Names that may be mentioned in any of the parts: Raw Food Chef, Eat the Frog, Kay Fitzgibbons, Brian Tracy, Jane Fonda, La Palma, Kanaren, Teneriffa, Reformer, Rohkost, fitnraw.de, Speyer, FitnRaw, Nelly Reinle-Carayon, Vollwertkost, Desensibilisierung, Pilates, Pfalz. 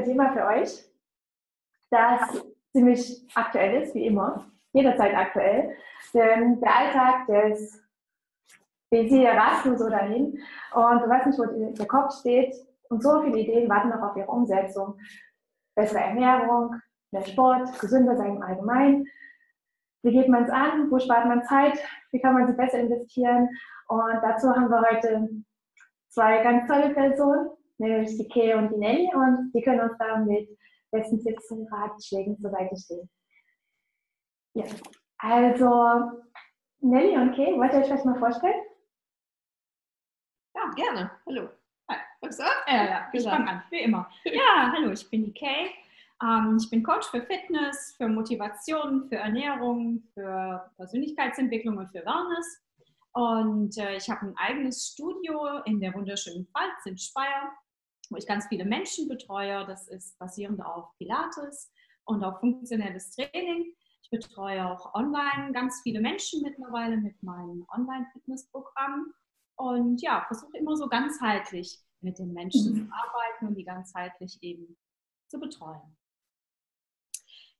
ein Thema für euch, das ziemlich aktuell ist, wie immer, jederzeit aktuell. Denn der Alltag des Busy rast nur so dahin und du weißt nicht, wo der Kopf steht. Und so viele Ideen warten noch auf ihre Umsetzung. Bessere Ernährung, mehr Sport, gesünder sein im Allgemeinen. Wie geht man es an? Wo spart man Zeit? Wie kann man sie besser investieren? Und dazu haben wir heute zwei ganz tolle Personen, nämlich die Kay und die Nelly. Und die können uns da mit besten Tipps und Ratschlägen zur Seite stehen. Ja. Also, Nelly und Kay, wollt ihr euch vielleicht mal vorstellen? Ja, gerne. Hallo. Hi. What's up? Ja, ich fange an, wie immer. Ja, hallo, ich bin die Kay. Ich bin Coach für Fitness, für Motivation, für Ernährung, für Persönlichkeitsentwicklung und für Wellness. Und ich habe ein eigenes Studio in der wunderschönen Pfalz in Speyer, wo ich ganz viele Menschen betreue. Das ist basierend auf Pilates und auf funktionelles Training. Ich betreue auch online ganz viele Menschen mittlerweile mit meinem Online-Fitness-Programm. Und ja, versuche immer so ganzheitlich mit den Menschen zu arbeiten und die ganzheitlich eben zu betreuen.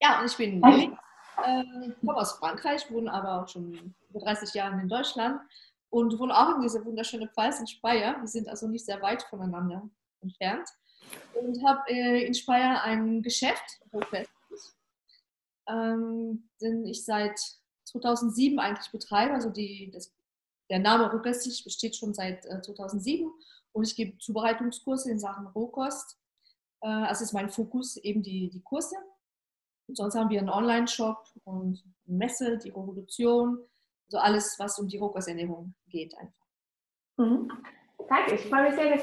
Ja, und ich bin Nelly, komme aus Frankreich, wohne aber auch schon über 30 Jahren in Deutschland und wohne auch in dieser wunderschönen Pfalz in Speyer. Wir sind also nicht sehr weit voneinander entfernt und habe in Speyer ein Geschäft, den ich seit 2007 eigentlich betreibe. Also der Name Rohkost besteht schon seit 2007 und ich gebe Zubereitungskurse in Sachen Rohkost. Also ist mein Fokus eben die Kurse. Und sonst haben wir einen Online-Shop und eine Messe, die Revolution, so also alles, was um die Rohkosternährung geht einfach. Mhm. Danke, ich freue mich sehr,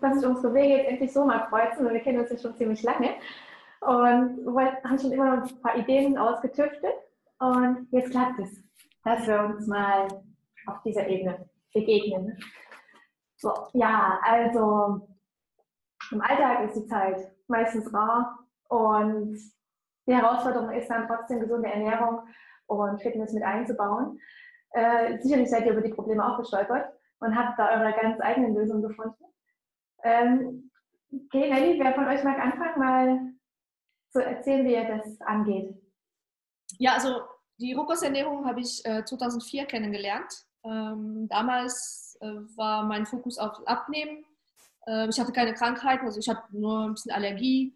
dass sich unsere Wege jetzt endlich so mal kreuzen, weil wir kennen uns ja schon ziemlich lange. Und haben schon immer noch ein paar Ideen ausgetüftelt und jetzt klappt es, dass wir uns mal auf dieser Ebene begegnen. So, ja, also im Alltag ist die Zeit meistens rar und die Herausforderung ist dann trotzdem gesunde Ernährung und Fitness mit einzubauen. Sicherlich seid ihr über die Probleme auch gestolpert und habt da eure ganz eigenen Lösungen gefunden. Okay, Nelly, wer von euch mag anfangen, mal zu erzählen, wie ihr das angeht? Ja, also die Rohkosternährung habe ich 2004 kennengelernt. Damals war mein Fokus auf Abnehmen. Ich hatte keine Krankheiten, also ich habe nur ein bisschen Allergie.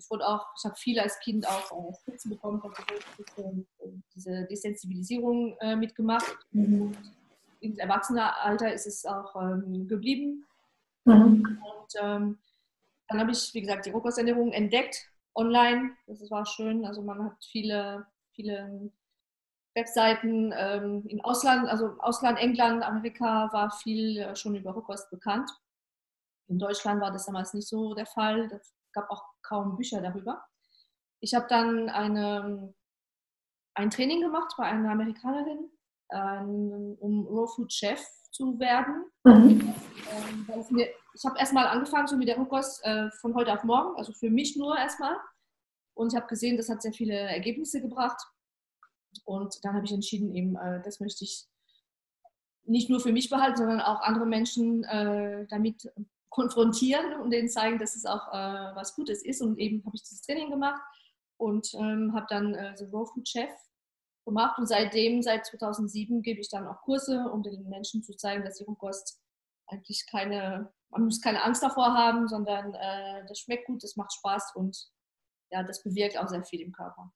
Ich habe viel als Kind auch Spitzen bekommen, diese Desensibilisierung mitgemacht. Mhm. Im Erwachsenenalter ist es auch geblieben. Mhm. Und dann habe ich, wie gesagt, die Rohkosternährung entdeckt, online. Das war schön. Also man hat viele Webseiten im Ausland, also England, Amerika war viel schon über Rohkost bekannt. In Deutschland war das damals nicht so der Fall. Es gab auch kaum Bücher darüber. Ich habe dann ein Training gemacht bei einer Amerikanerin, um Raw Food Chef zu werden. Mhm. Ich habe erstmal angefangen so mit der Rohkost von heute auf morgen, also für mich nur erstmal. Und ich habe gesehen, das hat sehr viele Ergebnisse gebracht. Und dann habe ich entschieden, eben, das möchte ich nicht nur für mich behalten, sondern auch andere Menschen damit konfrontieren und denen zeigen, dass es auch was Gutes ist. Und eben habe ich dieses Training gemacht und habe dann The Raw Food Chef gemacht. Und seit 2007 gebe ich dann auch Kurse, um den Menschen zu zeigen, dass die Rohkost eigentlich man muss keine Angst davor haben, sondern das schmeckt gut, das macht Spaß und ja, das bewirkt auch sehr viel im Körper.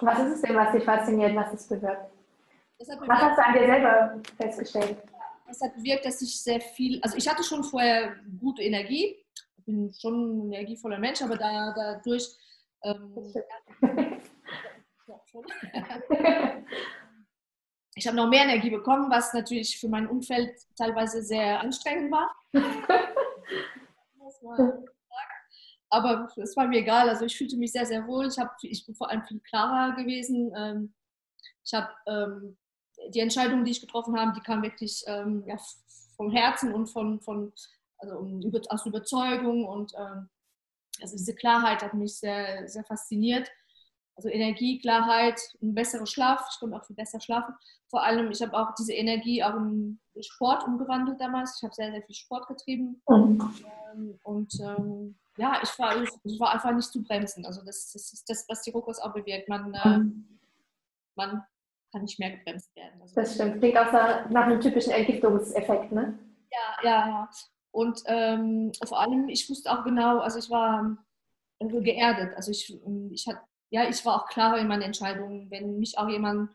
Was ist es denn, was dich fasziniert, was es bewirkt? Was hast du an dir selber festgestellt? Das hat bewirkt, dass ich sehr viel, also ich hatte schon vorher gute Energie, ich bin schon ein energievoller Mensch, aber dadurch ich habe noch mehr Energie bekommen, was natürlich für mein Umfeld teilweise sehr anstrengend war. Aber es war mir egal. Also ich fühlte mich sehr, sehr wohl. Ich bin vor allem viel klarer gewesen. Ich habe die Entscheidung, die ich getroffen habe, die kam wirklich vom Herzen und aus Überzeugung. Und also diese Klarheit hat mich sehr, sehr fasziniert. Also Energie, Klarheit, ein besserer Schlaf. Ich konnte auch viel besser schlafen. Vor allem, ich habe auch diese Energie auch in Sport umgewandelt damals. Ich habe sehr, sehr viel Sport getrieben. Und Ja, ich war einfach nicht zu bremsen. Also das ist das, was die Rohkost auch bewirkt. Man kann nicht mehr gebremst werden. Also das stimmt. Klingt auch nach einem typischen Entgiftungseffekt, ne? Ja. Und vor allem, ich wusste auch genau, also ich war geerdet. Also ich war auch klarer in meinen Entscheidungen. Wenn mich auch jemand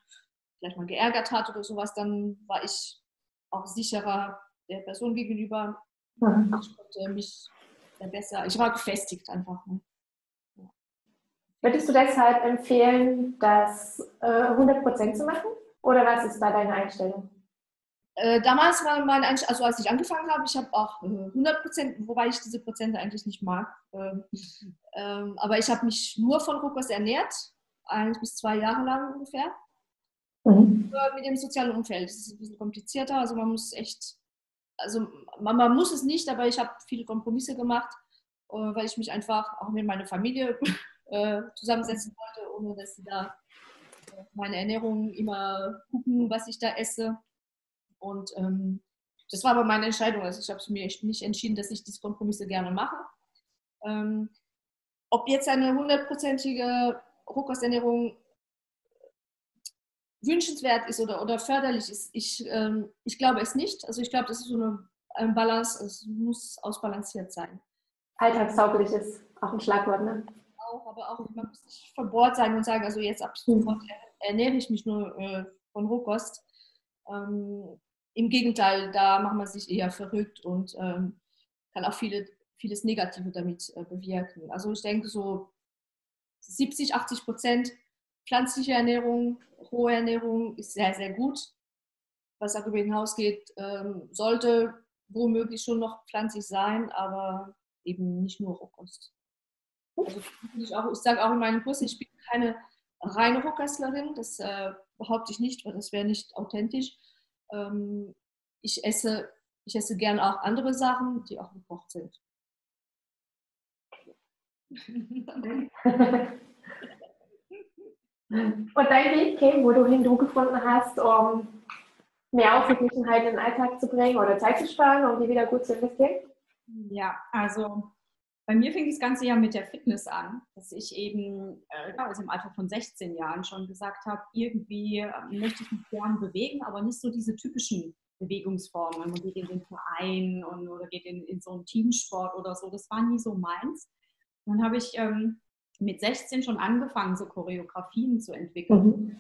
vielleicht mal geärgert hat oder sowas, dann war ich auch sicherer der Person gegenüber. Mhm. Ich konnte mich besser, ich war gefestigt einfach. Ne? Ja. Würdest du deshalb empfehlen, das 100% zu machen? Oder was ist da deine Einstellung? Damals war meine Einstellung, also als ich angefangen habe, ich habe auch 100%, wobei ich diese Prozente eigentlich nicht mag. Aber ich habe mich nur von Rohkost ernährt, 1 bis 2 Jahre lang ungefähr. Mhm. Mit dem sozialen Umfeld. Das ist ein bisschen komplizierter, also man muss echt, also man muss es nicht, aber ich habe viele Kompromisse gemacht, weil ich mich einfach auch mit meiner Familie zusammensetzen wollte, ohne dass sie da meine Ernährung immer gucken, was ich da esse. Und das war aber meine Entscheidung. Also ich habe mir nicht entschieden, dass ich diese Kompromisse gerne mache. Ob jetzt eine 100%ige Rohkosternährung wünschenswert ist oder förderlich ist, ich glaube es nicht. Also ich glaube, das ist so eine Balance, es muss ausbalanciert sein. Alltagstauglich ist auch ein Schlagwort, ne? Auch, aber auch, man muss nicht verbohrt sein und sagen, also jetzt ab sofort ernähre ich mich nur von Rohkost. Im Gegenteil, da macht man sich eher verrückt und kann auch vieles Negative damit bewirken. Also ich denke so 70-80% pflanzliche Ernährung, rohe Ernährung ist sehr, sehr gut. Was darüber hinaus geht, sollte womöglich schon noch pflanzlich sein, aber eben nicht nur Rohkost. Also ich sage auch in meinen Kursen, ich bin keine reine Rohköstlerin, das behaupte ich nicht, weil das wäre nicht authentisch. Ich esse gern auch andere Sachen, die auch gekocht sind. Und dein Weg, Kay, wo du Hindu gefunden hast, um mehr Ausgeglichenheit in den Alltag zu bringen oder Zeit zu sparen und die wieder gut zu investieren? Ja, also bei mir fing das Ganze ja mit der Fitness an, dass ich eben also im Alter von 16 Jahren schon gesagt habe, irgendwie möchte ich mich gern bewegen, aber nicht so diese typischen Bewegungsformen. Man geht in den Verein oder geht in so einen Teamsport oder so, das war nie so meins. Dann habe ich mit 16 schon angefangen, so Choreografien zu entwickeln mit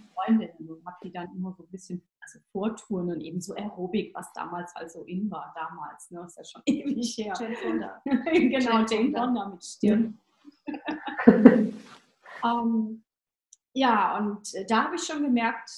Freundinnen und habe die dann immer so ein bisschen vorturnen, eben so Aerobic, was damals halt so in war, ne? Das ist ja schon ewig her. Jane Fonda. Genau, Jane Fonda mit Stirn. Ja, und da habe ich schon gemerkt,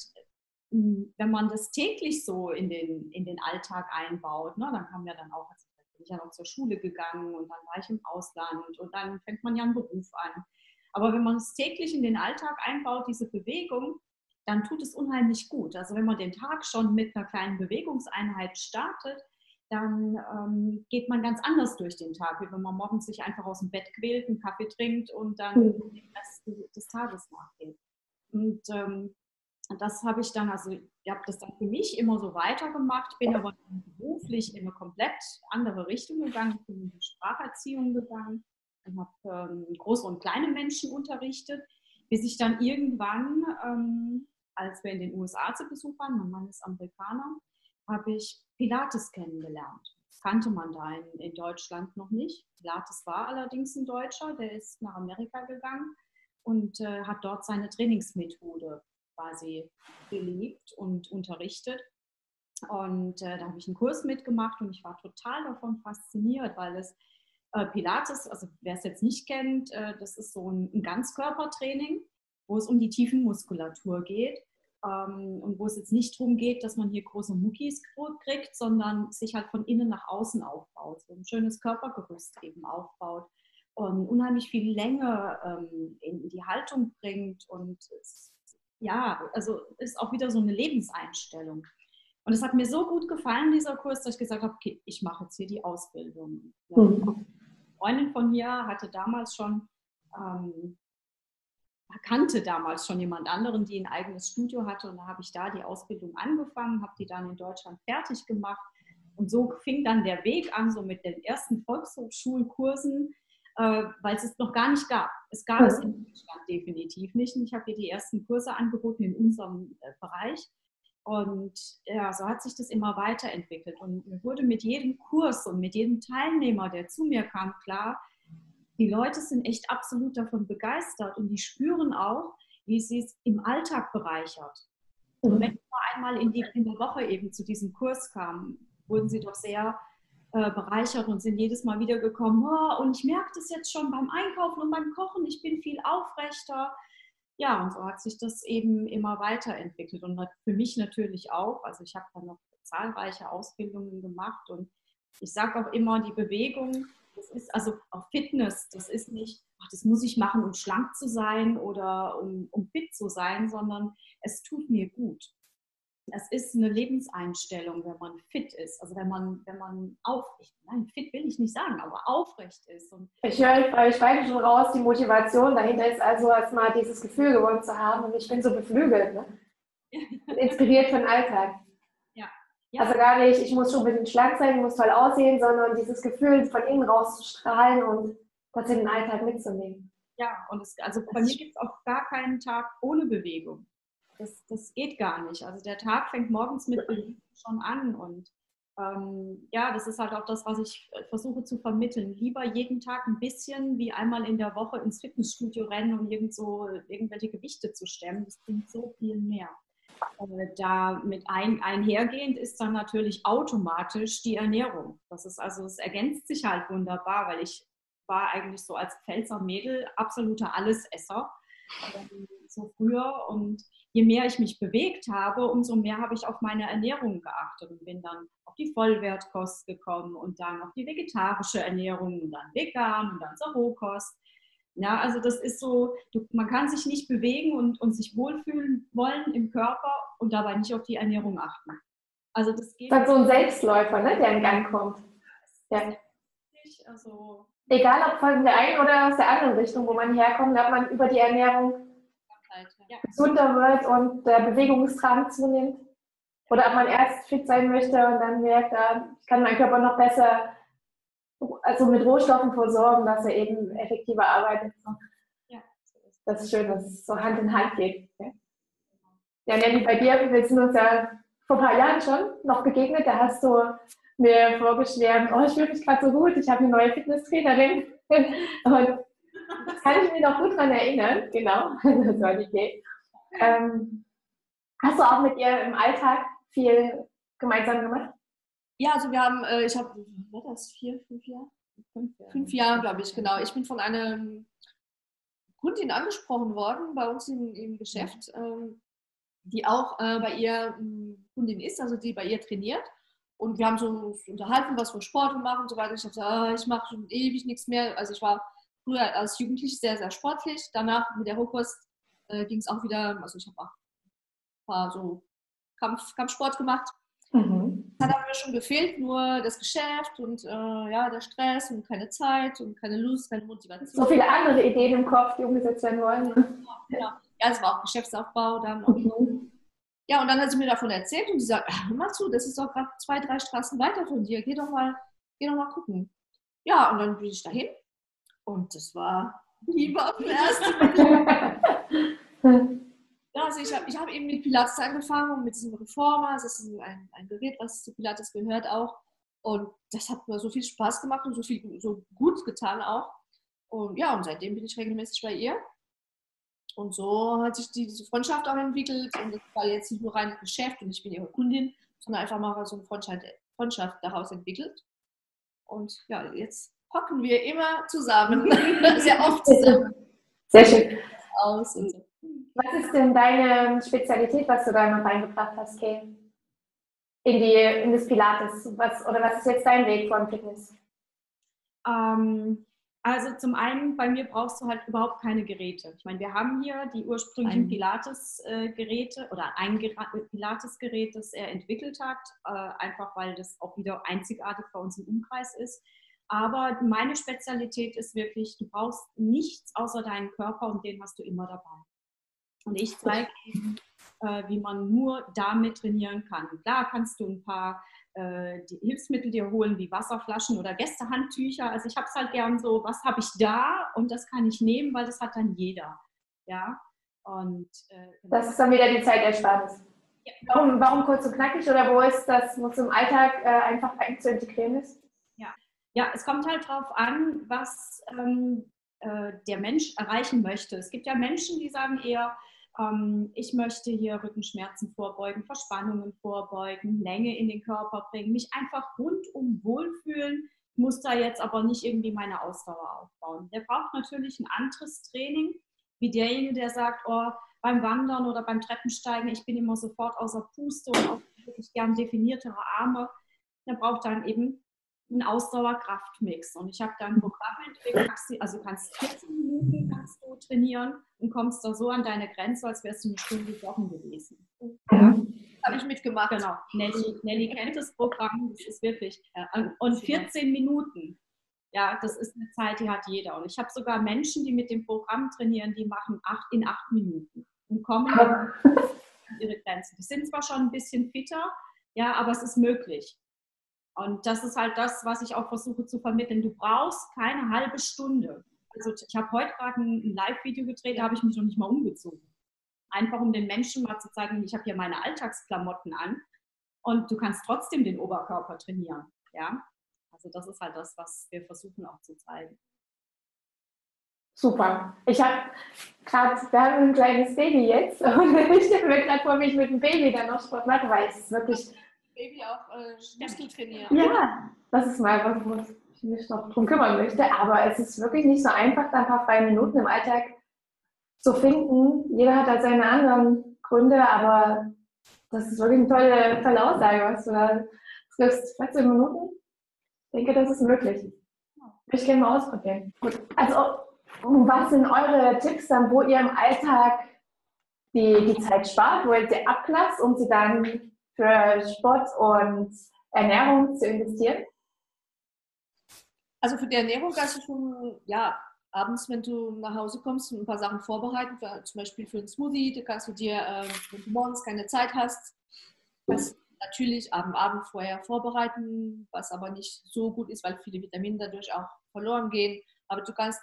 wenn man das täglich so in den Alltag einbaut, ne, dann kam ja dann auch, bin ich ja noch zur Schule gegangen und dann war ich im Ausland und dann fängt man ja einen Beruf an. Aber wenn man es täglich in den Alltag einbaut, diese Bewegung, dann tut es unheimlich gut. Also wenn man den Tag schon mit einer kleinen Bewegungseinheit startet, dann geht man ganz anders durch den Tag, wie wenn man morgens sich einfach aus dem Bett quält, einen Kaffee trinkt und dann den Rest des Tages nachgeht. Und das habe ich dann, also ich habe das dann für mich immer so weitergemacht, bin aber beruflich in eine komplett andere Richtung gegangen, bin in die Spracherziehung gegangen. Ich habe große und kleine Menschen unterrichtet, bis ich dann irgendwann, als wir in den USA zu Besuch waren, mein Mann ist Amerikaner, habe ich Pilates kennengelernt. Das kannte man da in Deutschland noch nicht. Pilates war allerdings ein Deutscher, der ist nach Amerika gegangen und hat dort seine Trainingsmethode quasi gelebt und unterrichtet. Und da habe ich einen Kurs mitgemacht und ich war total davon fasziniert, weil das Pilates, also wer es jetzt nicht kennt, das ist so ein Ganzkörpertraining, wo es um die Tiefenmuskulatur geht und wo es jetzt nicht darum geht, dass man hier große Muckis kriegt, sondern sich halt von innen nach außen aufbaut, so ein schönes Körpergerüst eben aufbaut und unheimlich viel Länge in die Haltung bringt und ja, also ist auch wieder so eine Lebenseinstellung. Und es hat mir so gut gefallen, dieser Kurs, dass ich gesagt habe, okay, ich mache jetzt hier die Ausbildung. Ja, eine Freundin von mir kannte damals schon jemand anderen, die ein eigenes Studio hatte. Und da habe ich da die Ausbildung angefangen, habe die dann in Deutschland fertig gemacht. Und so fing dann der Weg an, so mit den ersten Volkshochschulkursen, weil es noch gar nicht gab. Es gab es in Deutschland definitiv nicht. Und ich habe hier die ersten Kurse angeboten in unserem Bereich. Und ja, so hat sich das immer weiterentwickelt. Und mir wurde mit jedem Kurs und mit jedem Teilnehmer, der zu mir kam, klar, die Leute sind echt absolut davon begeistert und die spüren auch, wie sie es im Alltag bereichert. Und wenn ich nur einmal in der Woche eben zu diesem Kurs kam, wurden sie doch sehr bereichert und sind jedes Mal wieder gekommen. Oh, und ich merke das jetzt schon beim Einkaufen und beim Kochen, ich bin viel aufrechter. Ja, und so hat sich das eben immer weiterentwickelt und für mich natürlich auch. Also ich habe dann noch zahlreiche Ausbildungen gemacht und ich sage auch immer, die Bewegung, das ist also auch Fitness, das ist nicht, ach, das muss ich machen, um schlank zu sein oder um fit zu sein, sondern es tut mir gut. Es ist eine Lebenseinstellung, wenn man fit ist, also wenn man aufrecht, nein, fit will ich nicht sagen, aber aufrecht ist. Und ich höre bei euch beiden schon raus, die Motivation dahinter ist also erstmal dieses Gefühl gewonnen zu haben und ich bin so beflügelt, ne? Inspiriert für den Alltag. Ja. Ja. Also gar nicht, ich muss schon ein bisschen schlank sein, ich muss toll aussehen, sondern dieses Gefühl von innen raus zu strahlen und trotzdem den Alltag mitzunehmen. Ja, und also bei mir gibt es auch gar keinen Tag ohne Bewegung. Das geht gar nicht. Also der Tag fängt morgens mit Bewegung schon an. Und ja, das ist halt auch das, was ich versuche zu vermitteln. Lieber jeden Tag ein bisschen wie einmal in der Woche ins Fitnessstudio rennen, um irgendwelche Gewichte zu stemmen. Das bringt so viel mehr. Einhergehend ist dann natürlich automatisch die Ernährung. Es ergänzt sich halt wunderbar, weil ich war eigentlich so als Pfälzer Mädel absoluter Allesesser. So früher und je mehr ich mich bewegt habe, umso mehr habe ich auf meine Ernährung geachtet und bin dann auf die Vollwertkost gekommen und dann auf die vegetarische Ernährung und dann vegan und dann zur Rohkost. Ja, also das ist so, man kann sich nicht bewegen und sich wohlfühlen wollen im Körper und dabei nicht auf die Ernährung achten. Also das geht. Das ist so ein Selbstläufer, ne, der in Gang kommt. Ja. Also egal ob von der einen oder aus der anderen Richtung, wo man herkommt, da hat man über die Ernährung gesünder wird und der Bewegungsdrang zunimmt. Oder ob man erst fit sein möchte und dann merkt, ich kann meinen Körper noch besser mit Rohstoffen versorgen, dass er eben effektiver arbeitet. Ja. Das ist schön, dass es so Hand in Hand geht. Ja, ja, Nelly, bei dir, wir sind uns ja vor ein paar Jahren schon noch begegnet, da hast du mir vorgeschwärmt, oh, ich fühle mich gerade so gut, ich habe eine neue Fitnesstrainerin. Und das kann ich mir noch gut daran erinnern, genau, das war die Kay. Hast du auch mit ihr im Alltag viel gemeinsam gemacht? Ja, also wir haben, ich habe, war das 4, 5 Jahre? 5 Jahre, glaube ich, genau. Ich bin von einem Kundin angesprochen worden bei uns im Geschäft, die auch bei ihr Kundin ist, also die bei ihr trainiert. Und wir haben so unterhalten, was wir Sport machen und so weiter. Ich dachte, ich mache schon ewig nichts mehr. Also ich war früher als Jugendliche sehr, sehr sportlich. Danach mit der Rohkost ging es auch wieder, also ich habe auch ein paar so Kampfsport gemacht. Mhm. Das hat mir schon gefehlt, nur das Geschäft und ja, der Stress und keine Zeit und keine Lust, keine Motivation. So viele andere Ideen im Kopf, die umgesetzt werden wollen. Genau. Ja, es war auch Geschäftsaufbau dann auch. Mhm. Ja, und dann hat sie mir davon erzählt und sie sagt, mach zu, das ist doch gerade 2, 3 Straßen weiter von dir, geh doch mal gucken. Ja, und dann bin ich dahin und das war Liebe auf den ersten Mal. Ja, also ich hab eben mit Pilates angefangen und mit diesem Reformer, das ist ein Gerät, was zu Pilates gehört auch. Und das hat mir so viel Spaß gemacht und so gut getan auch. Und ja, und seitdem bin ich regelmäßig bei ihr. Und so hat sich diese Freundschaft auch entwickelt und das war jetzt nicht nur rein Geschäft und ich bin ihre Kundin, sondern einfach mal so eine Freundschaft daraus entwickelt. Und ja, jetzt hocken wir immer zusammen, sehr oft zusammen. Sehr schön. Aus und so. Was ist denn deine Spezialität, was du da noch reingebracht hast, Kay? In das Pilates, was ist jetzt dein Weg von Fitness? Also zum einen, bei mir brauchst du halt überhaupt keine Geräte. Ich meine, wir haben hier die ursprünglichen Pilates-Geräte oder ein Pilates-Gerät, das er entwickelt hat, einfach weil das auch wieder einzigartig bei uns im Umkreis ist. Aber meine Spezialität ist wirklich, du brauchst nichts außer deinen Körper und den hast du immer dabei. Und ich zeige eben, wie man nur damit trainieren kann. Da kannst du ein paar die Hilfsmittel dir holen, wie Wasserflaschen oder Gästehandtücher. Also ich habe es halt gern so, was habe ich da und das kann ich nehmen, weil das hat dann jeder. Ja? Und, das ist dann wieder die Zeitersparnis. Ja. Warum kurz und knackig oder wo ist das, was im Alltag einfach zu integrieren ist? Ja. Ja, es kommt halt drauf an, was der Mensch erreichen möchte. Es gibt ja Menschen, die sagen eher, ich möchte hier Rückenschmerzen vorbeugen, Verspannungen vorbeugen, Länge in den Körper bringen, mich einfach rundum wohlfühlen, muss da jetzt aber nicht irgendwie meine Ausdauer aufbauen. Der braucht natürlich ein anderes Training, wie derjenige, der sagt, oh, beim Wandern oder beim Treppensteigen, ich bin immer sofort außer Puste und auch wirklich gern definiertere Arme. Der braucht dann eben einen Ausdauer-Kraftmix. Und ich habe da ein Programm entwickelt, also kannst 14 Minuten kannst du trainieren und kommst da so an deine Grenze, als wärst du eine Stunde joggen gewesen. Ja. Habe ich mitgemacht. Genau. Nelly kennt das Programm, das ist wirklich. Und 14 Minuten, ja, das ist eine Zeit, die hat jeder. Und ich habe sogar Menschen, die mit dem Programm trainieren, die machen in acht Minuten und kommen an ihre Grenzen. Die sind zwar schon ein bisschen fitter, ja, aber es ist möglich. Und das ist halt das, was ich auch versuche zu vermitteln. Du brauchst keine halbe Stunde. Also ich habe heute gerade ein Live-Video gedreht, da habe ich mich noch nicht mal umgezogen. Einfach um den Menschen mal zu zeigen, ich habe hier meine Alltagsklamotten an und du kannst trotzdem den Oberkörper trainieren. Ja? Also das ist halt das, was wir versuchen auch zu zeigen. Super. Wir haben ein kleines Baby jetzt und ich stelle mir gerade vor, wie ich mit dem Baby dann noch Sport mache, weil es ist wirklich... Baby auch Muskel trainieren. Ja, das ist mal was, wo ich mich noch drum kümmern möchte. Aber es ist wirklich nicht so einfach, da ein paar freie Minuten im Alltag zu finden. Jeder hat da seine anderen Gründe, aber das ist wirklich eine tolle Aussage, was du da triffst. 14 Minuten? Ich denke, das ist möglich. Ich kann mal ausprobieren. Gut. Also, was sind eure Tipps dann, wo ihr im Alltag die Zeit spart, wo ihr sie abklatzt und sie dann für Sport und Ernährung zu investieren? Also für die Ernährung kannst du schon, ja, abends, wenn du nach Hause kommst, ein paar Sachen vorbereiten, zum Beispiel für einen Smoothie. Da kannst du dir, wenn du morgens keine Zeit hast, kannst du natürlich am Abend vorher vorbereiten, was aber nicht so gut ist, weil viele Vitamine dadurch auch verloren gehen. Aber du kannst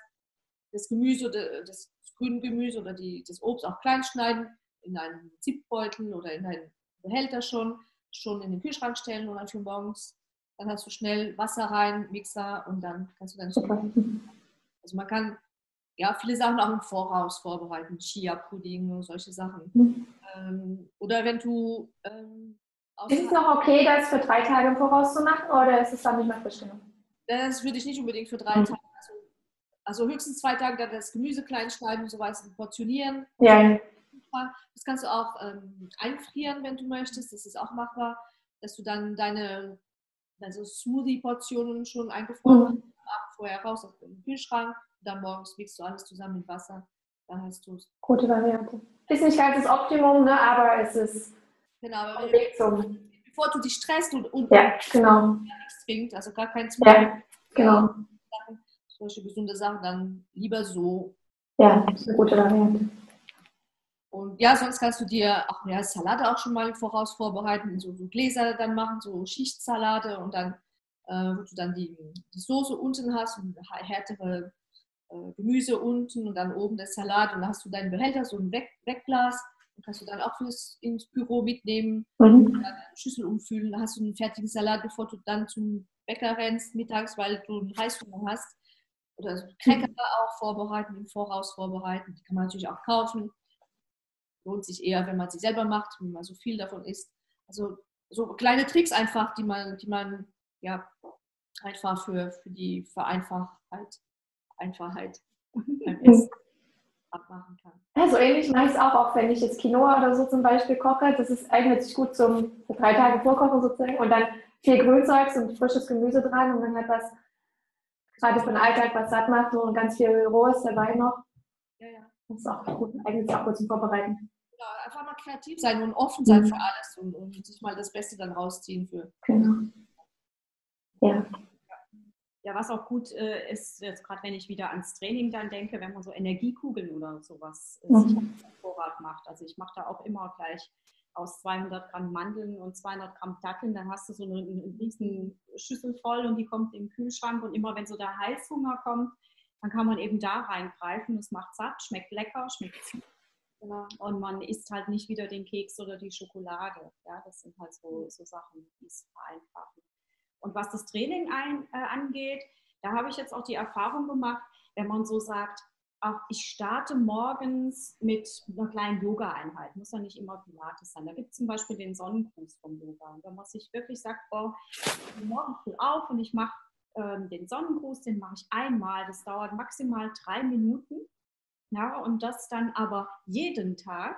das Gemüse, das grüne Gemüse oder das Obst auch klein schneiden, in einen Zipbeutel oder in einen Behälter schon in den Kühlschrank stellen und dann schon morgens, dann hast du schnell Wasser rein, Mixer und dann kannst du dann Suppen. Also man kann ja viele Sachen auch im Voraus vorbereiten, Chia-Pudding und solche Sachen. Oder wenn du... ist es noch okay, das für 3 Tage im Voraus zu machen oder ist es dann nicht mehr Bestimmung? Das würde ich nicht unbedingt für 3 Tage. Also höchstens 2 Tage dann das Gemüse klein schneiden und so weiter, portionieren. Ja. Das kannst du auch einfrieren, wenn du möchtest. Das ist auch machbar, dass du dann deine Smoothie-Portionen schon eingefroren hast. Abend vorher raus aus dem Kühlschrank. Und dann morgens mixt du alles zusammen mit Wasser. Dann hast du es. Gute Variante. Ist nicht ganz das Optimum, ne? Aber es ist... Genau, aber bevor du dich stresst und ja, genau, nichts trinkst, also gar kein Smoothie. Ja, genau. Solche gesunde Sachen dann lieber so. Ja, das ist eine gute Variante. Und ja, sonst kannst du dir auch mehr Salate auch schon mal voraus vorbereiten, so Gläser dann machen, so Schichtsalate und dann, wo du dann die Soße unten hast und härtere Gemüse unten und dann oben der Salat und dann hast du deinen Behälter, so ein Wegglas, und kannst du dann auch ins Büro mitnehmen, und dann eine Schüssel umfüllen, dann hast du einen fertigen Salat, bevor du dann zum Bäcker rennst mittags, weil du einen Heißhunger hast. Oder so Cracker auch vorbereiten, im Voraus vorbereiten, die kann man natürlich auch kaufen. Lohnt sich eher, wenn man sie selber macht, wenn man so viel davon isst. Also so kleine Tricks einfach, die man ja einfach für die Einfachheit beim Essen abmachen kann. Also ähnlich mache ich es auch wenn ich jetzt Quinoa oder so zum Beispiel koche. Das ist eigentlich gut zum 3 Tage vorkochen sozusagen und dann viel Grünzeugs und frisches Gemüse dran und dann halt was, gerade für den Alltag, was satt macht und ganz viel Rohes dabei noch. Ja, ja. Das ist auch gut, eigentlich auch gut zum Vorbereiten. Ja, einfach mal kreativ sein und offen sein für alles und sich mal das Beste dann rausziehen für. Genau. Ja. Ja, was auch gut ist, jetzt gerade wenn ich wieder ans Training dann denke, wenn man so Energiekugeln oder sowas sich im Vorrat macht. Also ich mache da auch immer gleich aus 200 Gramm Mandeln und 200 Gramm Datteln, dann hast du so eine riesen Schüssel voll und die kommt im Kühlschrank. Und immer wenn so der Heißhunger kommt, dann kann man eben da reingreifen. Das macht satt, schmeckt lecker, schmeckt gut. Ja. Und man isst halt nicht wieder den Keks oder die Schokolade. Ja, das sind halt so Sachen, die es vereinfachen. Und was das Training angeht, da habe ich jetzt auch die Erfahrung gemacht, wenn man so sagt, ach, ich starte morgens mit einer kleinen Yoga-Einheit. Muss ja nicht immer Pilates sein. Da gibt es zum Beispiel den Sonnengruß vom Yoga. Und wenn man sich wirklich sagt, oh, ich bin morgen früh auf und ich mache den Sonnengruß, den mache ich einmal. Das dauert maximal 3 Minuten. Ja, und das dann aber jeden Tag,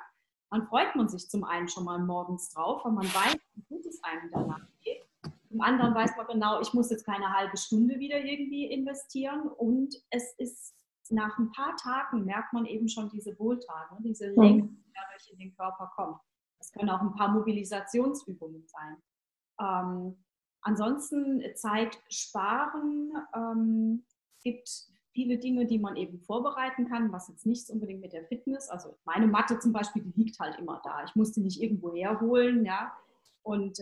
dann freut man sich zum einen schon mal morgens drauf, weil man weiß, wie gut es einem danach geht. Zum anderen weiß man genau, ich muss jetzt keine halbe Stunde wieder irgendwie investieren. Und es ist nach ein paar Tagen, merkt man eben schon diese Wohltaten, diese Länge, die dadurch in den Körper kommt. Das können auch ein paar Mobilisationsübungen sein. Ansonsten Zeit sparen, gibt viele Dinge, die man eben vorbereiten kann, was jetzt nichts unbedingt mit der Fitness, also meine Matte zum Beispiel, die liegt halt immer da. Ich muss die nicht irgendwo herholen, ja. Und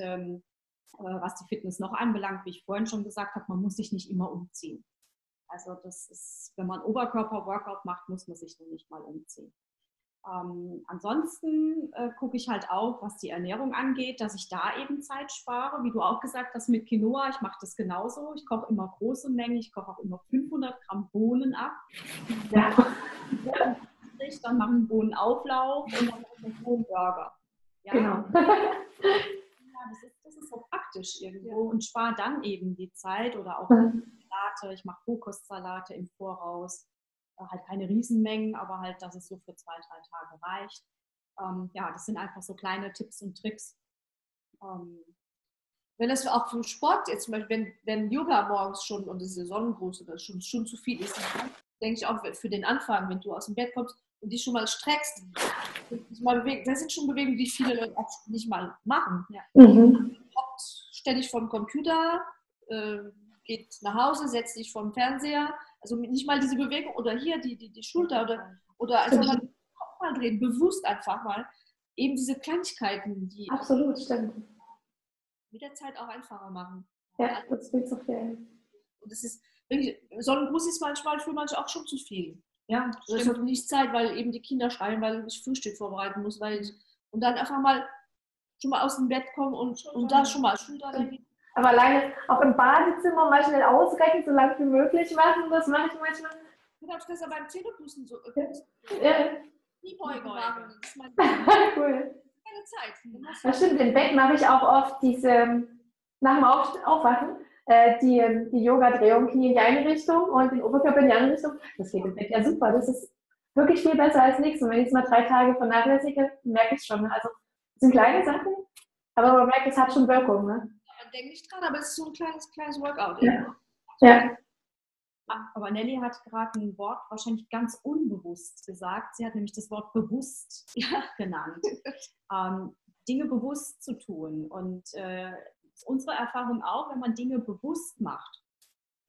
was die Fitness noch anbelangt, wie ich vorhin schon gesagt habe, man muss sich nicht immer umziehen. Also das ist, wenn man Oberkörper-Workout macht, muss man sich noch nicht mal umziehen. Ansonsten gucke ich halt auch, was die Ernährung angeht, dass ich da eben Zeit spare. Wie du auch gesagt hast mit Quinoa, ich mache das genauso. Ich koche immer große Mengen, ich koche auch immer 500 Gramm Bohnen ab. Ja. Dann mache ich einen Bohnenauflauf und dann mache ich einen Bohnenburger. Ja. Genau. Ja, das ist so praktisch irgendwo und spare dann eben die Zeit oder auch Salate. Ich mache Rohkostsalate im Voraus. Halt keine Riesenmengen, aber halt, dass es so für 2-3 Tage reicht. Ja, das sind einfach so kleine Tipps und Tricks. Wenn das auch zum Sport jetzt, zum Beispiel, wenn Yoga morgens schon und diese Sonnengruß oder schon zu viel ist, dann denke ich auch für den Anfang, wenn du aus dem Bett kommst und dich schon mal streckst, das sind schon Bewegungen, die viele oft nicht mal machen. Ja. Mhm. Ständig vom Computer, geht nach Hause, setzt dich vor den Fernseher. Also nicht mal diese Bewegung oder hier die Schulter oder einfach mal den Kopf mal drehen, bewusst einfach mal. Eben diese Kleinigkeiten, die absolut stimmt. Mit der Zeit auch einfacher machen. Ja, das wird so viel. Und das ist wirklich, Sonnengruß ist manchmal für manche auch schon zu viel. Ja, ich habe nicht Zeit, weil eben die Kinder schreien, weil ich Frühstück vorbereiten muss. Und dann einfach mal schon mal aus dem Bett kommen und da schon mal Schulter rein. Aber alleine auch im Badezimmer mal schnell ausrecken, so lang wie möglich machen, das mache ich manchmal. Du darfst das aber beim Zähneputzen so. Nie beugen machen. Das ist meine cool. Keine Zeit. Das stimmt, im Bett mache ich auch oft diese, nach dem Aufwachen, die Yoga-Drehung, Knie in die eine Richtung und den Oberkörper in die andere Richtung. Das geht im Bett ja super, das ist wirklich viel besser als nichts. Und wenn ich es mal 3 Tage vernachlässige, merke ich es schon. Also, das sind kleine Sachen, aber man merkt, es hat schon Wirkung, ne? Denke nicht dran, aber es ist so ein kleines Workout. Ja. Ja. Aber Nelly hat gerade ein Wort wahrscheinlich ganz unbewusst gesagt. Sie hat nämlich das Wort bewusst genannt. Dinge bewusst zu tun. Und unsere Erfahrung auch, wenn man Dinge bewusst macht,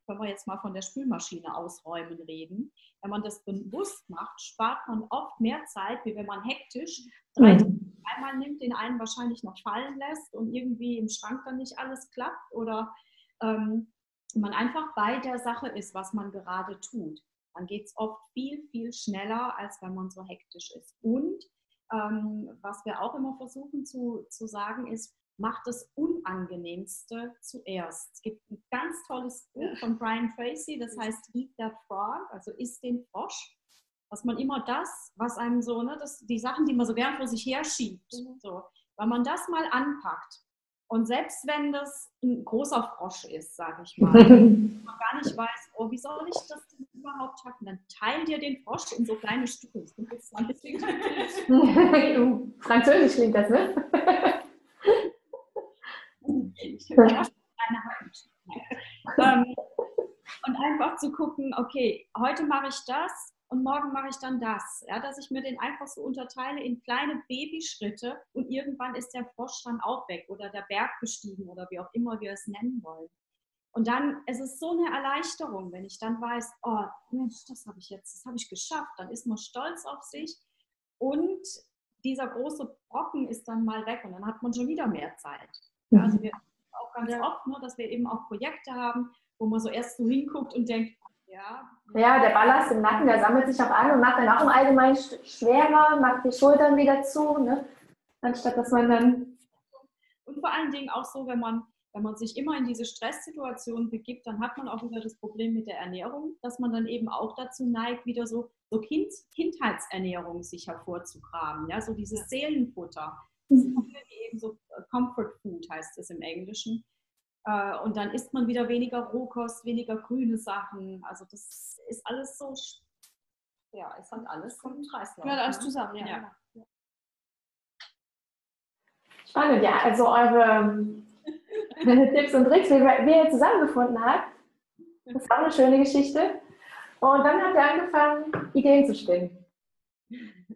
wenn wir jetzt mal von der Spülmaschine ausräumen reden, wenn man das bewusst macht, spart man oft mehr Zeit, wie wenn man hektisch 3 Dinge einmal nimmt, den einen wahrscheinlich noch fallen lässt und irgendwie im Schrank dann nicht alles klappt oder man einfach bei der Sache ist, was man gerade tut. Dann geht es oft viel, viel schneller, als wenn man so hektisch ist. Und was wir auch immer versuchen zu sagen ist, macht das Unangenehmste zuerst. Es gibt ein ganz tolles Buch von Brian Tracy, das heißt Eat the Frog, also isst den Frosch. Dass man immer das, was einem so, ne, die Sachen, die man so gern vor sich herschiebt, so, wenn man das mal anpackt und selbst wenn das ein großer Frosch ist, sage ich mal, wenn man gar nicht weiß, oh, wie soll ich das denn überhaupt schaffen, dann teil dir den Frosch in so kleine Stücke. Französisch klingt das, ne? Ich habe ja eine Hand. Und einfach zu gucken, okay, heute mache ich das und morgen mache ich dann das. Ja, dass ich mir den einfach so unterteile in kleine Babyschritte und irgendwann ist der Frosch dann auch weg oder der Berg bestiegen oder wie auch immer wir es nennen wollen. Und dann, es ist so eine Erleichterung, wenn ich dann weiß, oh Mensch, das habe ich geschafft, dann ist man stolz auf sich und dieser große Brocken ist dann mal weg und dann hat man schon wieder mehr Zeit. Ja, also wir auch ganz oft, ne, dass wir eben auch Projekte haben, wo man so erst so hinguckt und denkt, ja, der Ballast im Nacken, der sammelt sich auch an und macht dann auch im Allgemeinen schwerer, macht die Schultern wieder zu, ne? Anstatt dass man dann... Und vor allen Dingen auch so, wenn man sich immer in diese Stresssituation begibt, dann hat man auch wieder das Problem mit der Ernährung, dass man dann eben auch dazu neigt, wieder so Kindheitsernährung sich hervorzugraben, ja, so dieses Seelenfutter. Das ist eben so Comfort Food heißt es im Englischen. Und dann isst man wieder weniger Rohkost, weniger grüne Sachen. Also das ist alles so, ja, es hat alles so einen Kreislauf. Ja, alles zusammen, ja. Spannend, ja, also eure Tipps und Tricks, wie ihr zusammengefunden habt. Das ist auch eine schöne Geschichte. Und dann habt ihr angefangen, Ideen zu spinnen.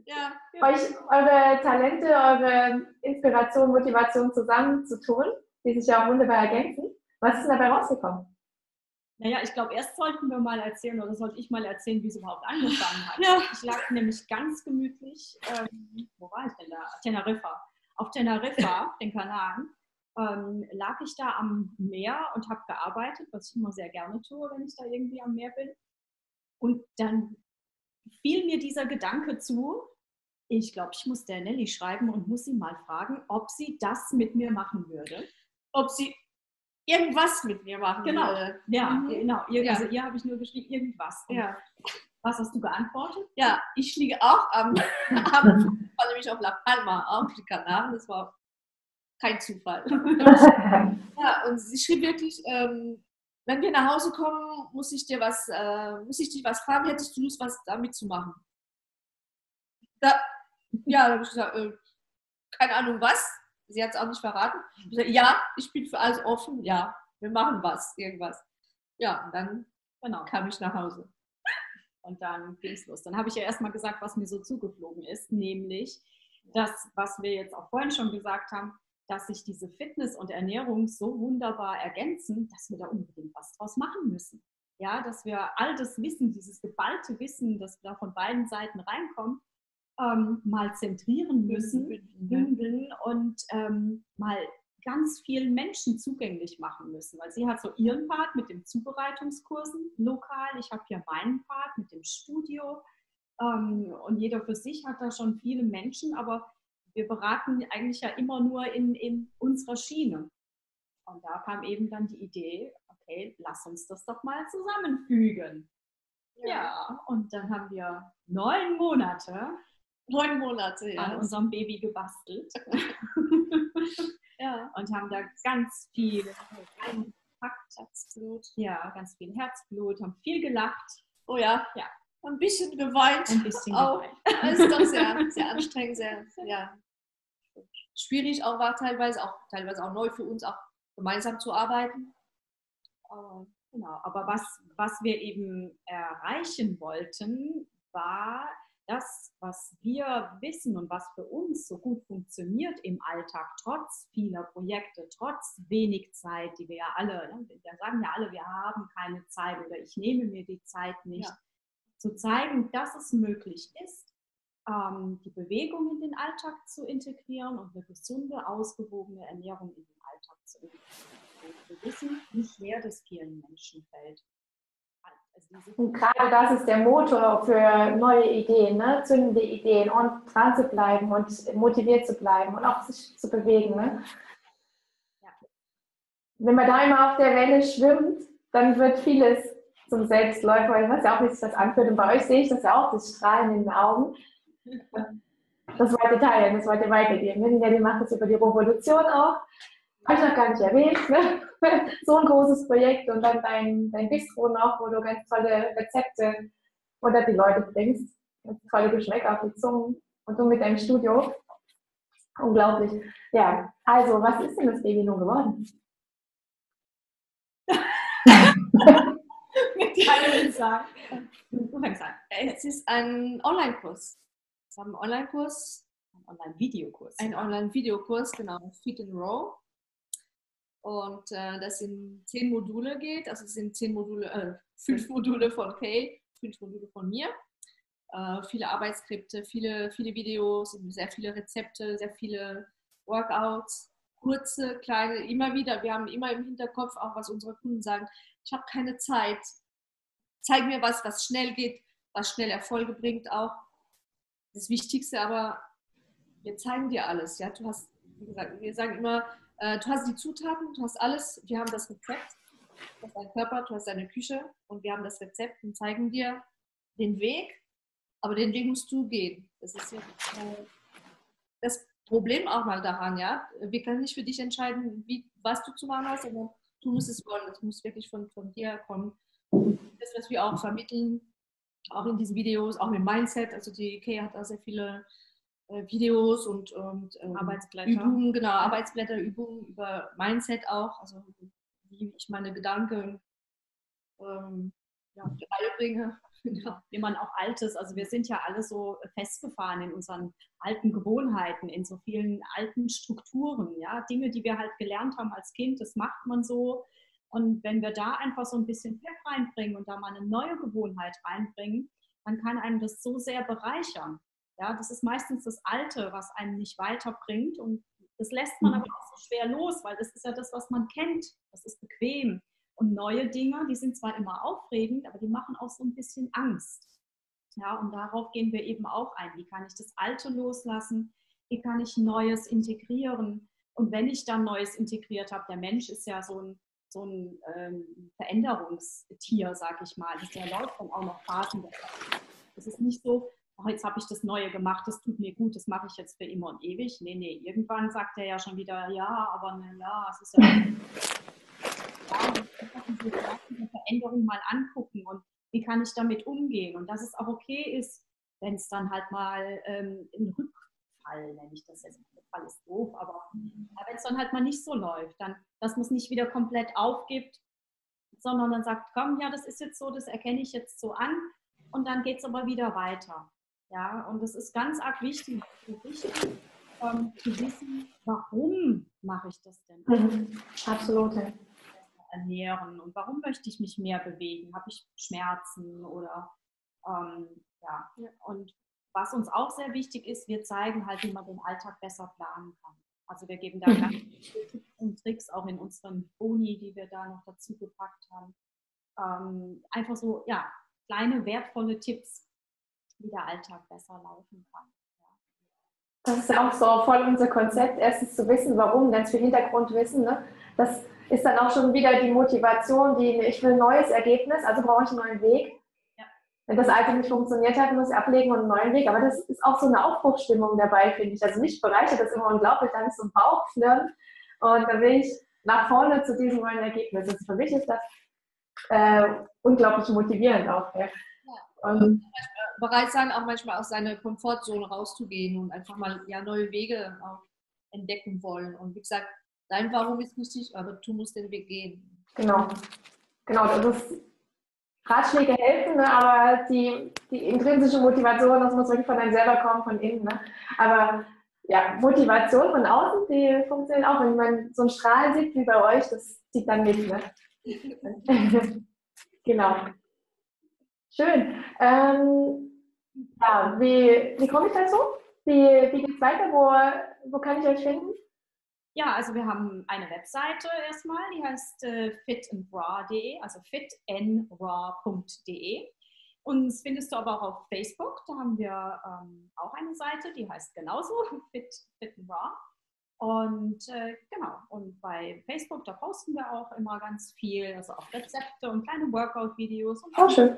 Ja. Eure Talente, eure Inspiration, Motivation zusammenzutun, die sich ja auch wunderbar ergänzen. Was ist denn dabei rausgekommen? Naja, ich glaube, erst sollten wir mal erzählen, oder sollte ich mal erzählen, wie es überhaupt angefangen hat. Ja. Ich lag nämlich ganz gemütlich, wo war ich denn da? Teneriffa. Auf Teneriffa, den Kanaren, lag ich da am Meer und habe gearbeitet, was ich immer sehr gerne tue, wenn ich da irgendwie am Meer bin. Und dann fiel mir dieser Gedanke zu, ich glaube, ich muss der Nelly schreiben und muss sie mal fragen, ob sie das mit mir machen würde. Ob sie irgendwas mit mir machen würde. Ja, genau. Also ihr habe ich nur geschrieben, irgendwas. Ja. Was hast du geantwortet? Ja, ich liege auch am Abend, nämlich auf La Palma, auf den Kanaren. Das war kein Zufall. Ja, und sie schrieb wirklich, wenn wir nach Hause kommen, muss ich dich was fragen, hättest du Lust, was damit zu machen? Da habe ich gesagt, keine Ahnung was. Sie hat es auch nicht verraten. Ich gesagt, ja, ich bin für alles offen. Ja, wir machen was, irgendwas. Ja, und dann kam ich nach Hause. Und dann ging es los. Dann habe ich ja erstmal gesagt, was mir so zugeflogen ist, nämlich das, was wir jetzt auch vorhin schon gesagt haben, dass sich diese Fitness und Ernährung so wunderbar ergänzen, dass wir da unbedingt was draus machen müssen. Ja, dass wir all das Wissen, dieses geballte Wissen, das da von beiden Seiten reinkommt, mal zentrieren müssen, bündeln und mal ganz vielen Menschen zugänglich machen müssen. Weil sie hat so ihren Part mit den Zubereitungskursen lokal, ich habe hier meinen Part mit dem Studio und jeder für sich hat da schon viele Menschen, aber wir beraten eigentlich ja immer nur in unserer Schiene. Und da kam eben dann die Idee, okay, lass uns das doch mal zusammenfügen. Ja, und dann haben wir 9 Monate an unserem Baby gebastelt. Ja. Und haben da ganz viel Herzblut. Ja, ganz viel Herzblut, haben viel gelacht. Oh ja. Ein bisschen geweint. Ein bisschen geweint. Das ist doch sehr, sehr anstrengend, sehr schwierig auch war teilweise auch neu für uns, auch gemeinsam zu arbeiten. Genau, aber was wir eben erreichen wollten, war das, was wir wissen und was für uns so gut funktioniert im Alltag, trotz vieler Projekte, trotz wenig Zeit, die wir ja alle, wir sagen ja alle, wir haben keine Zeit oder ich nehme mir die Zeit nicht, zu zeigen, dass es möglich ist, die Bewegung in den Alltag zu integrieren und eine gesunde, ausgewogene Ernährung in den Alltag zu integrieren. Wir wissen, wie schwer das vielen Menschen fällt. Also und gerade das ist der Motor für neue Ideen, ne? Zündende Ideen und dran zu bleiben und motiviert zu bleiben und auch sich zu bewegen. Ne? Ja. Wenn man da immer auf der Welle schwimmt, dann wird vieles zum Selbstläufer. Ich weiß ja auch, wie sich das anfühlt. Und bei euch sehe ich das ja auch, das Strahlen in den Augen. Das wollt ihr teilen, das wollt ihr weitergeben. Ja, die macht das über die Revolution auch. Habe ich noch gar nicht erwähnt, ne? So ein großes Projekt und dann dein Bistro noch, wo du ganz tolle Rezepte unter die Leute bringst. Ganz tolle Geschmäcker auf die Zungen und du mit deinem Studio. Unglaublich. Ja, also, was ist denn das Baby nun geworden? Es ist ein Online-Kurs. Wir haben einen Online-Kurs. Ein Online-Videokurs. Ein Online-Videokurs, genau. FitnRaw. Und das in 10 Module geht, also es sind 5 Module von Kay, 5 Module von mir. viele Arbeitskräfte, viele Videos, sehr viele Rezepte, sehr viele Workouts, kurze, kleine, immer wieder. Wir haben immer im Hinterkopf auch, was unsere Kunden sagen, ich habe keine Zeit, zeig mir was, was schnell geht, was schnell Erfolge bringt auch. Das Wichtigste aber, wir zeigen dir alles. Ja? Du hast, wie gesagt, wir sagen immer, du hast die Zutaten, du hast alles, wir haben das Rezept, du hast deinen Körper, du hast deine Küche und wir haben das Rezept und zeigen dir den Weg, aber den Weg musst du gehen. Das ist ja das Problem auch mal daran, ja. Wir können nicht für dich entscheiden, was du zu machen hast, aber du musst es wollen. Das muss wirklich von dir kommen. Und das, was wir auch vermitteln, auch in diesen Videos, auch mit Mindset, also die Kay hat da sehr viele Videos und Arbeitsblätter. Übungen, genau, Arbeitsblätter, Übungen über Mindset auch, also wie ich meine Gedanken beibringe. Ja, wie man auch Altes, also wir sind ja alle so festgefahren in unseren alten Gewohnheiten, in so vielen alten Strukturen, ja, Dinge, die wir halt gelernt haben als Kind, das macht man so. Und wenn wir da einfach so ein bisschen Pep reinbringen und da mal eine neue Gewohnheit reinbringen, dann kann einem das so sehr bereichern. Ja, das ist meistens das Alte, was einen nicht weiterbringt und das lässt man aber auch so schwer los, weil das ist ja das, was man kennt, das ist bequem. Und neue Dinge, die sind zwar immer aufregend, aber die machen auch so ein bisschen Angst. Ja, und darauf gehen wir eben auch ein. Wie kann ich das Alte loslassen? Wie kann ich Neues integrieren? Und wenn ich dann Neues integriert habe, der Mensch ist ja so ein Veränderungstier, sag ich mal. Das ist ja laut dann auch noch Phasen. Es ist nicht so, oh, jetzt habe ich das Neue gemacht, das tut mir gut, das mache ich jetzt für immer und ewig. Nee, irgendwann sagt er ja schon wieder, ja, aber naja, es ist ja... diese Veränderung mal angucken und wie kann ich damit umgehen und dass es auch okay ist, wenn es dann halt mal ein Rückfall, nenne ich das jetzt, Rückfall ist doof, aber wenn es dann halt mal nicht so läuft, dann, dass man es nicht wieder komplett aufgibt, sondern dann sagt, komm, ja, das ist jetzt so, das erkenne ich jetzt so an und dann geht es aber wieder weiter. Ja, und das ist ganz arg wichtig, zu wissen, warum mache ich das denn? Mhm, absolut, ja. Ernähren und warum möchte ich mich mehr bewegen? Habe ich Schmerzen oder Und was uns auch sehr wichtig ist, wir zeigen halt, wie man den Alltag besser planen kann. Also wir geben da ganz viele Tipps und Tricks auch in unseren Boni, die wir da noch dazu gepackt haben. Einfach so, ja, kleine wertvolle Tipps, wie der Alltag besser laufen kann. Das ist auch so voll unser Konzept, erstens zu wissen, warum, ganz viel Hintergrundwissen, ne? Das ist dann auch schon wieder die Motivation, ich will ein neues Ergebnis, also brauche ich einen neuen Weg. Ja. Wenn das Alte nicht funktioniert hat, muss ich ablegen und einen neuen Weg. Aber das ist auch so eine Aufbruchstimmung dabei, finde ich. Also mich bereichert das immer unglaublich, dann ist so ein Bauchflirren und dann will ich nach vorne zu diesem neuen Ergebnis. Also für mich ist das unglaublich motivierend auch. Ja. Und bereit sein, auch manchmal aus seiner Komfortzone rauszugehen und einfach mal neue Wege auch entdecken wollen. Und wie gesagt, dein Warum ist wichtig, aber du musst den Weg gehen. Genau. Also Ratschläge helfen, ne? Aber die intrinsische Motivation, das muss wirklich von einem selber kommen, von innen. Ne? Aber ja, Motivation von außen, die funktioniert auch. Wenn man so einen Strahl sieht wie bei euch, das sieht dann mit. Ne? Genau. Schön. Wie komme ich dazu? Wie geht es weiter? Wo kann ich euch finden? Ja, also wir haben eine Webseite erstmal, die heißt fitnraw.de, also fitnraw.de. Uns findest du aber auch auf Facebook, da haben wir auch eine Seite, die heißt genauso, FitnRaw. Und und bei Facebook, da posten wir auch immer ganz viel, also auch Rezepte und kleine Workout-Videos. Und schön.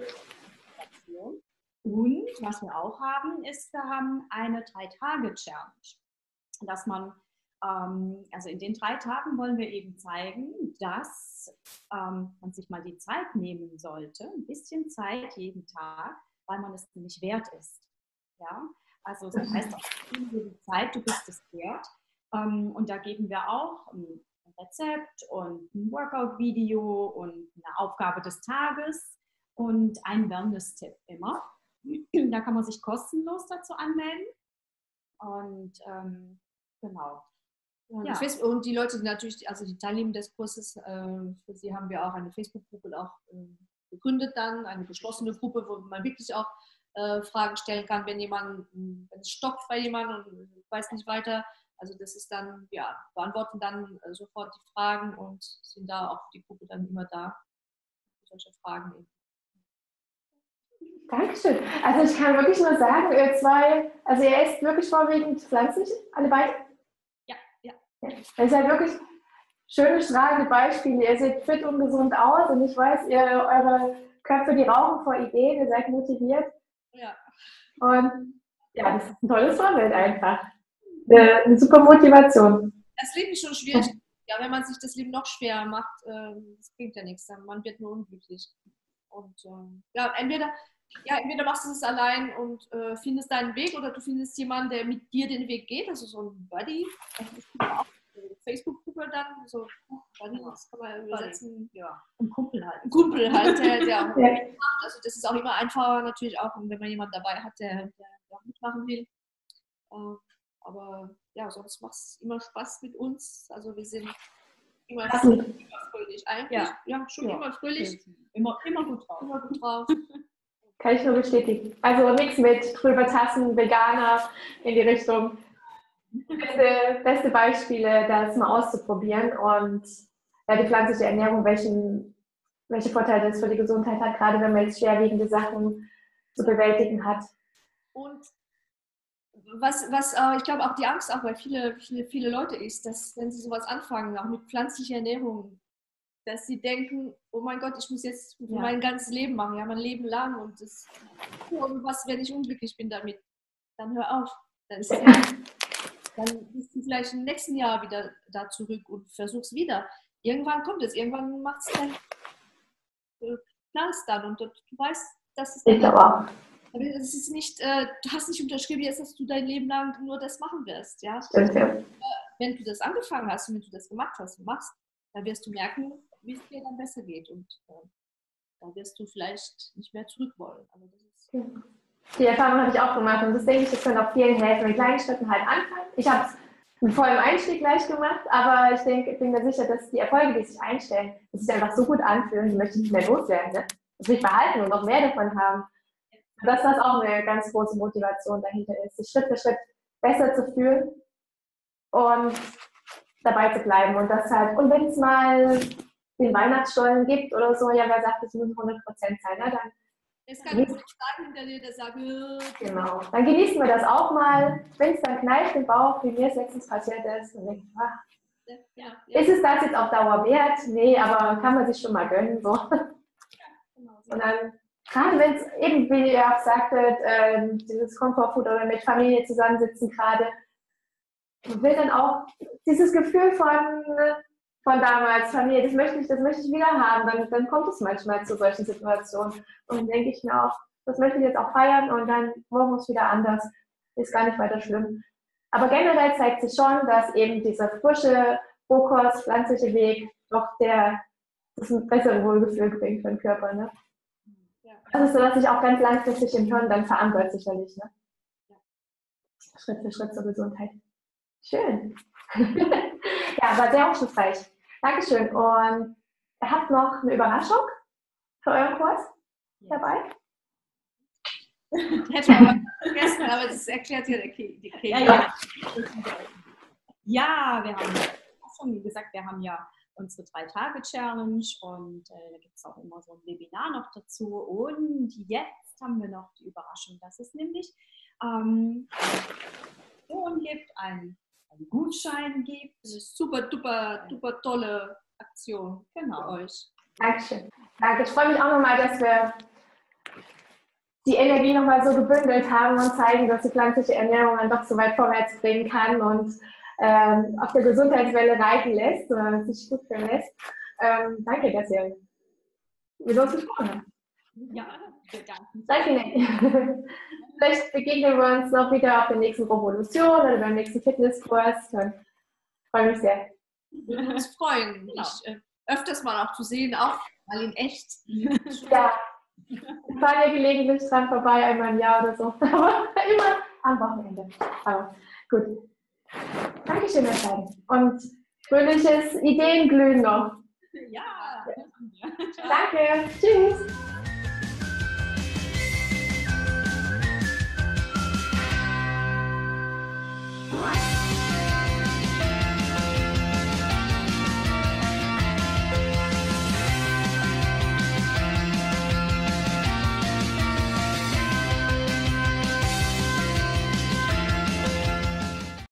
Und was wir auch haben, ist, wir haben eine 3-Tage-Challenge, dass man also in den 3 Tagen wollen wir eben zeigen, dass man sich mal die Zeit nehmen sollte, ein bisschen Zeit jeden Tag, weil man es nämlich wert ist. Ja? Also das heißt auch, die Zeit, du bist es wert. Und da geben wir auch ein Rezept und ein Workout-Video und eine Aufgabe des Tages und einen Wellness-Tipp immer. Da kann man sich kostenlos dazu anmelden. Und genau. Und, ja. Und die Leute, die natürlich, also die Teilnehmer des Kurses, für sie haben wir auch eine Facebook-Gruppe auch gegründet dann, eine geschlossene Gruppe, wo man wirklich auch Fragen stellen kann, wenn es stoppt bei jemandem und weiß nicht weiter. Also das ist dann, ja, beantworten dann sofort die Fragen und sind da auch die Gruppe dann immer da für solche Fragen eben. Dankeschön. Also ich kann wirklich nur sagen, ihr esst wirklich vorwiegend pflanzlich, alle beide? Ja. Ihr seid wirklich schöne, strahlende Beispiele. Ihr seht fit und gesund aus und ich weiß, eure Köpfe, die rauchen vor Ideen, ihr seid motiviert. Ja. Und ja, das ist ein tolles Vorbild einfach. Eine super Motivation. Das Leben ist schon schwierig. Ja, wenn man sich das Leben noch schwerer macht, das bringt ja nichts. Man wird nur unglücklich. Und ja, entweder machst du es allein und findest deinen Weg oder du findest jemanden, der mit dir den Weg geht, also so ein Buddy. Auch eine Facebook-Gruppe dann, so Buddy, das kann man übersetzen. Ja, ein Kumpel halt. Ein Kumpel halt, der auch mitmacht. Also das ist auch immer einfacher natürlich auch, wenn man jemanden dabei hat, der auch mitmachen will. Aber ja, sonst macht es immer Spaß mit uns. Also wir sind immer fröhlich eigentlich. Ja, schon immer fröhlich. Immer gut drauf. Immer gut drauf. Kann ich nur bestätigen. Also nichts mit drüber Tassen, Veganer in die Richtung. Beste Beispiele, das mal auszuprobieren. Und ja, die pflanzliche Ernährung, welche Vorteile das für die Gesundheit hat, gerade wenn man jetzt schwerwiegende Sachen zu bewältigen hat. Und was ich glaube auch die Angst auch bei viele Leute ist, dass wenn sie sowas anfangen, auch mit pflanzlicher Ernährung, dass sie denken, oh mein Gott, ich muss jetzt mein ganzes Leben machen, mein Leben lang und das, was, wenn ich unglücklich bin damit, dann hör auf. Dann bist du vielleicht im nächsten Jahr wieder da zurück und versuch's wieder. Irgendwann kommt es, irgendwann macht es dann, planst dann und du weißt, dass es dann. Es ist nicht, du hast nicht unterschrieben, jetzt, dass du dein Leben lang nur das machen wirst. Ja? Okay. Wenn du das angefangen hast und wenn du das gemacht hast und machst, dann wirst du merken, wie es dir dann besser geht. Und da wirst du vielleicht nicht mehr zurück wollen. Also das ist Die Erfahrung habe ich auch gemacht. Und das denke ich, das kann auch vielen helfen, in kleinen Schritten halt anfangen. Ich habe es mit vollem Einstieg gleich gemacht, aber ich bin mir sicher, dass die Erfolge, die sich einstellen, dass sich einfach so gut anfühlen, die möchte ich nicht mehr loswerden. Ne? Das will ich behalten und noch mehr davon haben. Dass das auch eine ganz große Motivation dahinter ist, sich Schritt für Schritt besser zu fühlen und dabei zu bleiben. Und das halt, und wenn es mal den Weihnachtsstollen gibt oder so, ja, wer sagt, es müssen 100% sein, ne? Dann ist kein guter Start hinter dir, der sagt, genau. Dann genießen wir das auch mal, wenn es dann kneift im Bauch, wie mir es letztens passiert ist, und denke, ist es das jetzt auf Dauer wert? Nee, aber kann man sich schon mal gönnen, so. Ja, genau. Und dann gerade wenn es eben, wie ihr auch sagtet, dieses Comfort-Food oder mit Familie zusammensitzen gerade, man will dann auch dieses Gefühl von damals, Familie, das möchte ich wieder haben, dann kommt es manchmal zu solchen Situationen. Und dann denke ich mir auch, das möchte ich jetzt auch feiern und dann morgens wieder anders, ist gar nicht weiter schlimm. Aber generell zeigt sich schon, dass eben dieser frische, Rohkost, pflanzliche Weg doch das bessere Wohlgefühl bringt für den Körper, ne? Das ist so, dass ich auch ganz langfristig im Hirn dann verankert, sicherlich. Ne? Ja. Schritt für Schritt zur Gesundheit. Schön. Ja, war sehr aufschlussreich. Dankeschön. Und ihr habt noch eine Überraschung für euren Kurs dabei? Hätte man aber vergessen, aber das erklärt ja der Kay. Ja, wir haben schon gesagt, wir haben ja unsere 3-Tage-Challenge und da gibt es auch immer so ein Webinar noch dazu. Und jetzt haben wir noch die Überraschung, dass es nämlich einen Gutschein gibt. Das ist super tolle Aktion. Genau, euch. Dankeschön. Danke. Ich freue mich auch nochmal, dass wir die Energie nochmal so gebündelt haben und zeigen, dass die pflanzliche Ernährung dann doch so weit vorwärts bringen kann und auf der Gesundheitswelle reiten lässt oder sich gut fühlen lässt. Danke, dass ihr mit uns gesprochen habt. Ja, danke. Danke. Vielleicht begegnen wir uns noch wieder auf der nächsten Revolution oder beim nächsten Fitnesskurs. Dann freue mich sehr. Wir würden uns freuen, dich öfters mal auch zu sehen, auch mal in echt. Ja, wir fahren ja gelegentlich dran vorbei, einmal im Jahr oder so. Aber immer am Wochenende. Aber gut. Dankeschön, ihr beiden. Und fröhliches Ideenglühen noch. Ja. Danke. Tschüss.